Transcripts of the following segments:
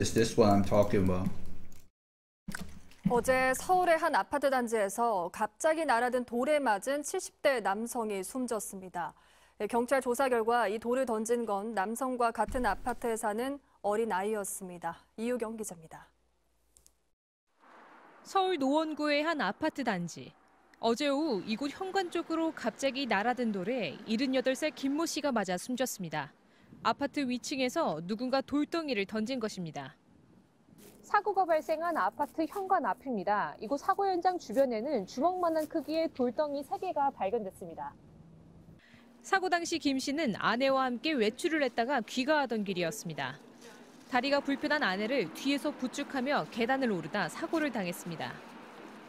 It's this one I'm talking about. 어제 서울의 한 아파트 단지에서 갑자기 날아든 돌에 맞은 70대 남성이 숨졌습니다. 경찰 조사 결과 이 돌을 던진 건 남성과 같은 아파트에 사는 어린아이였습니다. 이유경 기자입니다. 서울 노원구의 한 아파트 단지. 어제 오후 이곳 현관 쪽으로 갑자기 날아든 돌에 78살 김모 씨가 맞아 숨졌습니다. 아파트 위층에서 누군가 돌덩이를 던진 것입니다. 사고가 발생한 아파트 현관 앞입니다. 이곳 사고 현장 주변에는 주먹만한 크기의 돌덩이 3개가 발견됐습니다. 사고 당시 김 씨는 아내와 함께 외출을 했다가 귀가하던 길이었습니다. 다리가 불편한 아내를 뒤에서 부축하며 계단을 오르다 사고를 당했습니다.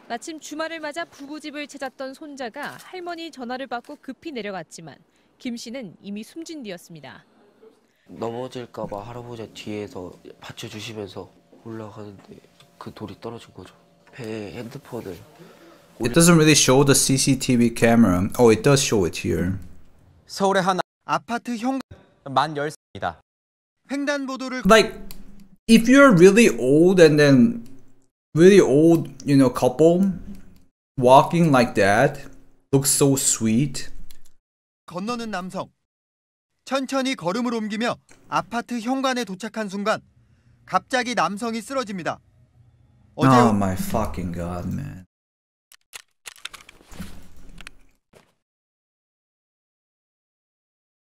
마침 주말을 맞아 부부집을 찾았던 손자가 할머니 전화를 받고 급히 내려갔지만 김 씨는 이미 숨진 뒤였습니다. 넘어질까 봐 할아버지 뒤에서 받쳐주시면서 올라가는데 그 돌이 떨어진 거죠. 배에 핸드폰을. It doesn't really show the CCTV camera. Oh, it does show it here. 서울의 한 아파트 현관 만 10입니다. 횡단보도를 Like if you're really old and then really old, you know, couple walking like that looks so sweet. 건너는 남성 천천히 걸음을 옮기며 아파트 현관에 도착한 순간 갑자기 남성이 쓰러집니다. Oh my fucking god, man.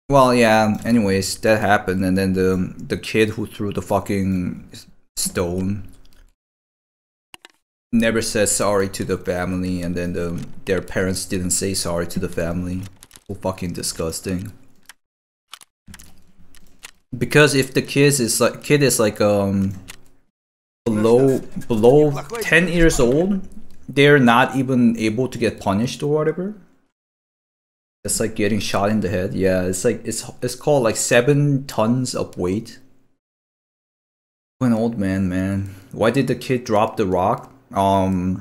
Well, yeah. Anyways, that happened, and then the kid who threw the fucking stone never said sorry to the family, and then their parents didn't say sorry to the family. So fucking disgusting. Because if the kid is like below 10 years old, they're not even able to get punished or whatever. It's like getting shot in the head. Yeah, it's like it's called like 7 tons of weight. An old man, man. Why did the kid drop the rock? To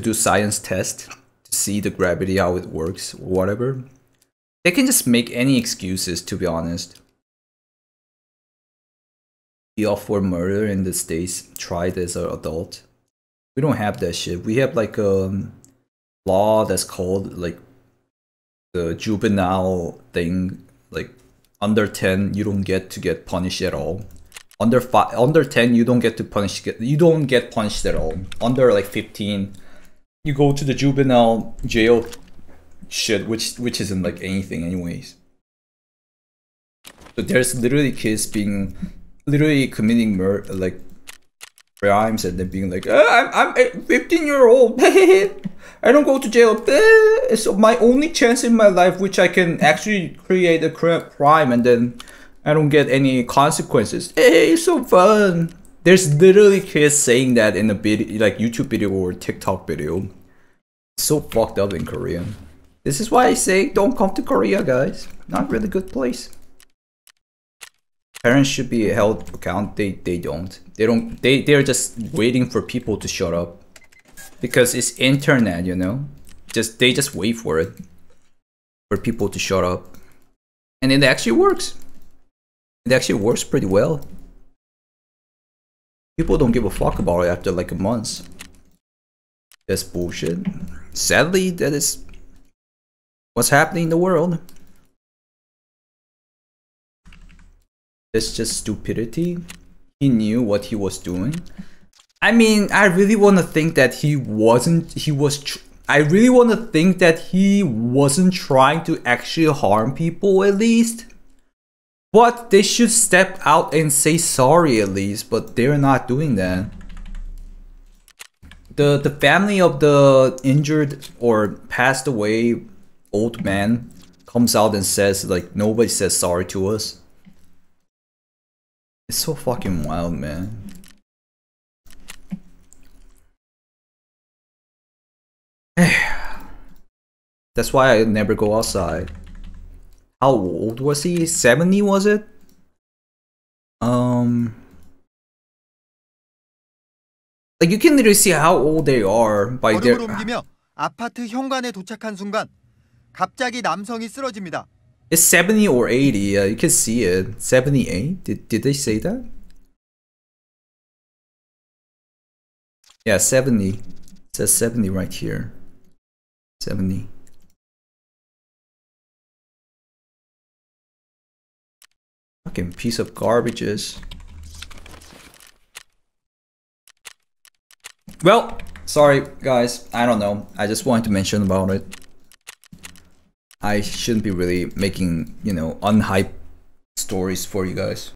do science test to see the gravity how it works or whatever. They can just make any excuses, to be honest. Be off for murder in the States tried as an adult. We don't have that shit. We have like a law that's called like. The juvenile thing, like under 10, you don't get to get punished at all. Under 10, you don't get to punish. You don't get punished at all. Under like 15, you go to the juvenile jail shit, which isn't like anything, anyways. So there's literally kids being literally committing murder, like crimes, and then being like, I'm a 15-year-old. I don't go to jail. It's my only chance in my life, which I can actually create a crime, and then I don't get any consequences. Hey, it's so fun. There's literally kids saying that in a video, like YouTube video or TikTok video. It's so fucked up in Korea. This is why I say don't come to Korea, guys. Not a really good place. Parents should be held accountable. They're just waiting for people to shut up. Because it's internet, you know, they just wait for it, for people to shut up, and it actually works. It actually works pretty well. People don't give a fuck about it after like a month. That's bullshit. Sadly, that is what's happening in the world. It's just stupidity. He knew what he was doing. I mean, I really want to think that he wasn't trying to actually harm people, at least. But they should step out and say sorry, at least. But they're not doing that. The family of the injured or passed away old man comes out and says, like, nobody says sorry to us. It's so fucking wild, man. That's why I never go outside. How old was he? 70 was it? Like you can literally see how old they are by their. 아파트 현관에 도착한 순간 갑자기 남성이 쓰러집니다. It's 70 or 80. Yeah, you can see it. 78? Did they say that? Yeah, 70. It says 70 right here. 70. Fucking piece of garbages. Well, sorry guys, I don't know. I just wanted to mention about it. I shouldn't be really making, you know, unhyped stories for you guys.